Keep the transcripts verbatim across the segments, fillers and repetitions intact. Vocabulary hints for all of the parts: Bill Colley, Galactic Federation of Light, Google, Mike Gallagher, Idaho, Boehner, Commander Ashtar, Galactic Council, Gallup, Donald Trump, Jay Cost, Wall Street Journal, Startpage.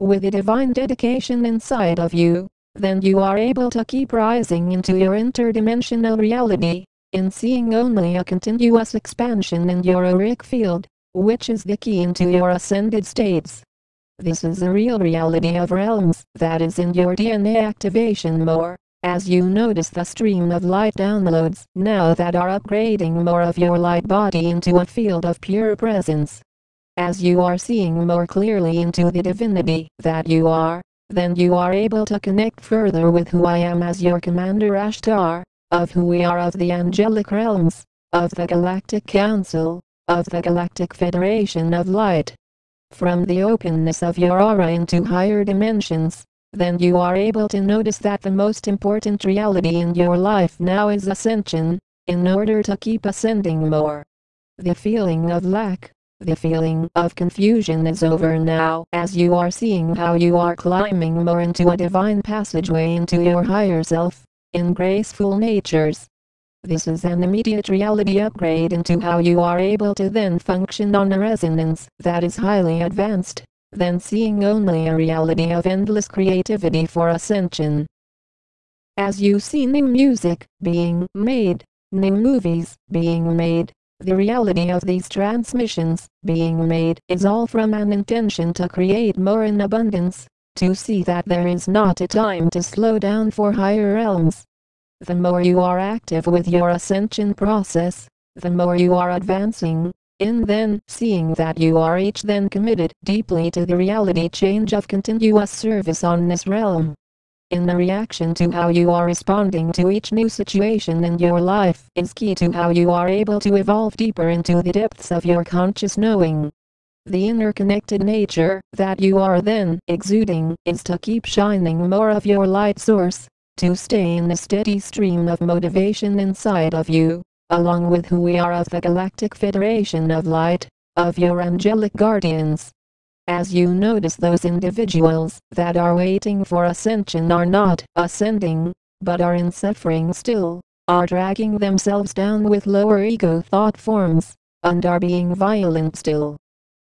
with a divine dedication inside of you, then you are able to keep rising into your interdimensional reality, in seeing only a continuous expansion in your auric field, which is the key into your ascended states. This is the real reality of realms that is in your D N A activation more, as you notice the stream of light downloads now that are upgrading more of your light body into a field of pure presence. As you are seeing more clearly into the divinity that you are, then you are able to connect further with who I am as your Commander Ashtar, of who we are of the angelic realms, of the Galactic Council, of the Galactic Federation of Light. From the openness of your aura into higher dimensions, then you are able to notice that the most important reality in your life now is ascension, in order to keep ascending more. The feeling of lack, the feeling of confusion is over now as you are seeing how you are climbing more into a divine passageway into your higher self, in graceful natures. This is an immediate reality upgrade into how you are able to then function on a resonance that is highly advanced, then seeing only a reality of endless creativity for ascension. As you see new music being made, new movies being made, the reality of these transmissions being made is all from an intention to create more in abundance, to see that there is not a time to slow down for higher realms. The more you are active with your ascension process, the more you are advancing, in then seeing that you are each then committed deeply to the reality change of continuous service on this realm. In the reaction to how you are responding to each new situation in your life is key to how you are able to evolve deeper into the depths of your conscious knowing. The interconnected nature that you are then exuding is to keep shining more of your light source, to stay in the steady stream of motivation inside of you, along with who we are of the Galactic Federation of Light, of your angelic guardians. As you notice those individuals that are waiting for ascension are not ascending, but are in suffering still, are dragging themselves down with lower ego thought forms, and are being violent still.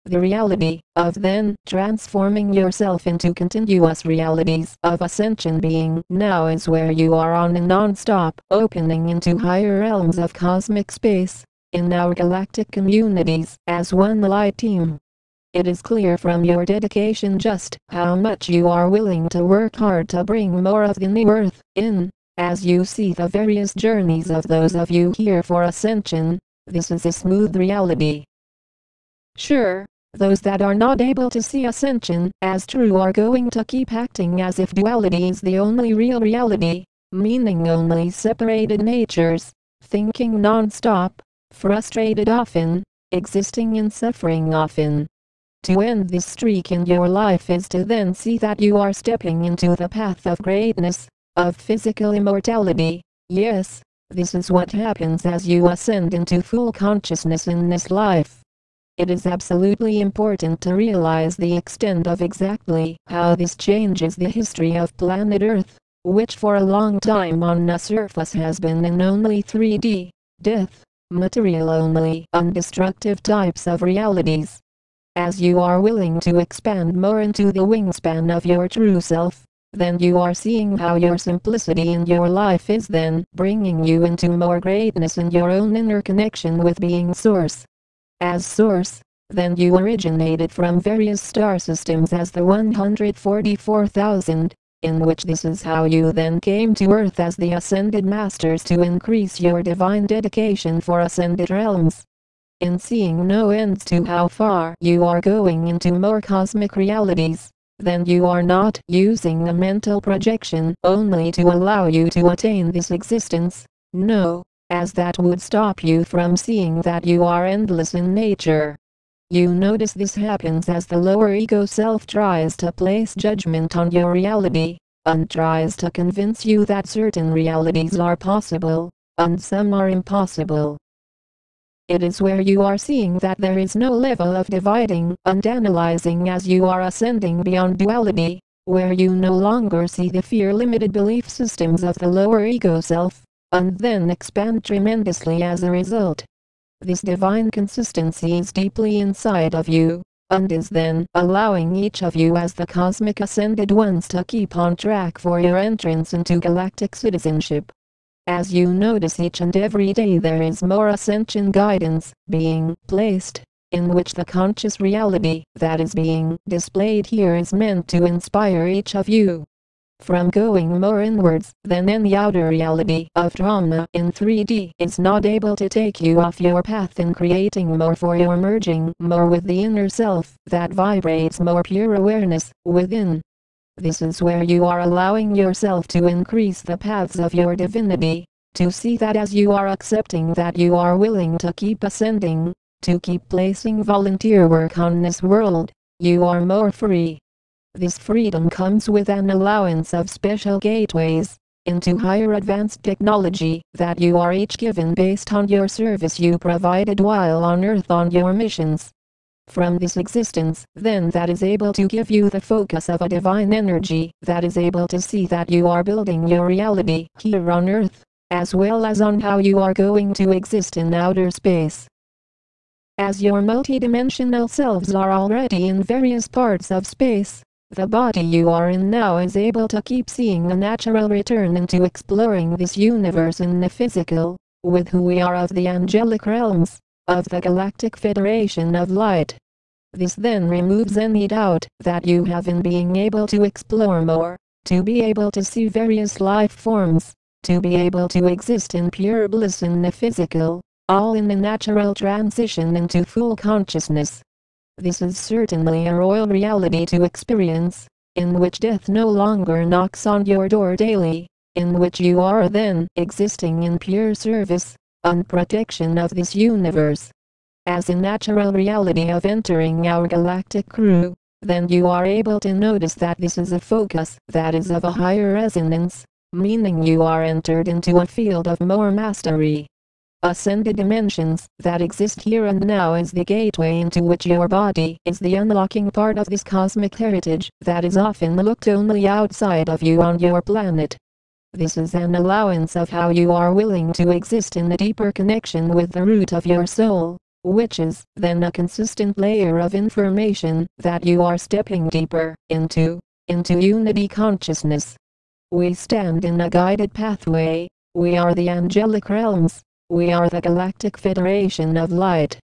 The reality of then transforming yourself into continuous realities of ascension being now is where you are on a non-stop opening into higher realms of cosmic space, in our galactic communities as one light team. It is clear from your dedication just how much you are willing to work hard to bring more of the new earth in, as you see the various journeys of those of you here for ascension. This is a smooth reality. Sure, those that are not able to see ascension as true are going to keep acting as if duality is the only real reality, meaning only separated natures, thinking non-stop, frustrated often, existing in suffering often. To end this streak in your life is to then see that you are stepping into the path of greatness, of physical immortality. Yes, this is what happens as you ascend into full consciousness in this life. It is absolutely important to realize the extent of exactly how this changes the history of planet Earth, which for a long time on the surface has been in only three D, death, material only, undestructive types of realities. As you are willing to expand more into the wingspan of your true self, then you are seeing how your simplicity in your life is then bringing you into more greatness in your own inner connection with being Source. As Source, then you originated from various star systems as the one hundred forty-four thousand, in which this is how you then came to Earth as the Ascended Masters to increase your divine dedication for ascended realms. In seeing no ends to how far you are going into more cosmic realities, then you are not using a mental projection only to allow you to attain this existence, no, as that would stop you from seeing that you are endless in nature. You notice this happens as the lower ego self tries to place judgment on your reality, and tries to convince you that certain realities are possible, and some are impossible. It is where you are seeing that there is no level of dividing and analyzing as you are ascending beyond duality, where you no longer see the fear-limited belief systems of the lower ego self, and then expand tremendously as a result. This divine consistency is deeply inside of you, and is then allowing each of you as the Cosmic Ascended Ones to keep on track for your entrance into galactic citizenship. As you notice, each and every day there is more ascension guidance being placed, in which the conscious reality that is being displayed here is meant to inspire each of you. From going more inwards than any outer reality of trauma in three D is not able to take you off your path in creating more for your merging more with the inner self that vibrates more pure awareness within. This is where you are allowing yourself to increase the paths of your divinity, to see that as you are accepting that you are willing to keep ascending, to keep placing volunteer work on this world, you are more free. This freedom comes with an allowance of special gateways into higher advanced technology that you are each given based on your service you provided while on Earth on your missions. From this existence, then, that is able to give you the focus of a divine energy that is able to see that you are building your reality here on Earth, as well as on how you are going to exist in outer space. As your multidimensional selves are already in various parts of space, the body you are in now is able to keep seeing a natural return into exploring this universe in the physical, with who we are of the angelic realms, of the Galactic Federation of Light. This then removes any doubt that you have in being able to explore more, to be able to see various life forms, to be able to exist in pure bliss in the physical, all in the natural transition into full consciousness. This is certainly a royal reality to experience, in which death no longer knocks on your door daily, in which you are then existing in pure service and protection of this universe. As a natural reality of entering our galactic crew, then you are able to notice that this is a focus that is of a higher resonance, meaning you are entered into a field of more mastery. Ascended dimensions that exist here and now is the gateway into which your body is the unlocking part of this cosmic heritage that is often looked only outside of you on your planet. This is an allowance of how you are willing to exist in the deeper connection with the root of your soul, which is then a consistent layer of information that you are stepping deeper into, into unity consciousness. We stand in a guided pathway, we are the angelic realms. We are the Galactic Federation of Light.